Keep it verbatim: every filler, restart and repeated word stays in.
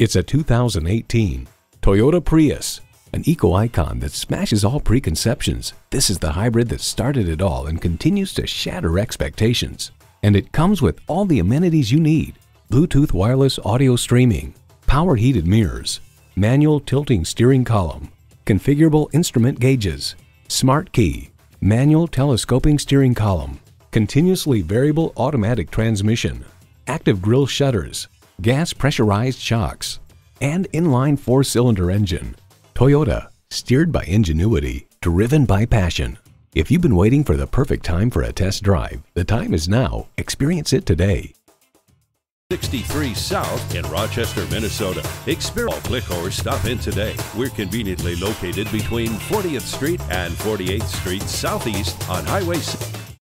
It's a two thousand eighteen Toyota Prius, an eco-icon that smashes all preconceptions. This is the hybrid that started it all and continues to shatter expectations. And it comes with all the amenities you need: Bluetooth wireless audio streaming, power heated mirrors, manual tilting steering column, configurable instrument gauges, smart key, manual telescoping steering column, continuously variable automatic transmission, active grille shutters, gas pressurized shocks, and inline four-cylinder engine. Toyota, steered by ingenuity, driven by passion. If you've been waiting for the perfect time for a test drive, the time is now. Experience it today. sixty-three South in Rochester, Minnesota. Experience. Click or stop in today. We're conveniently located between fortieth Street and forty-eighth Street Southeast on Highway six.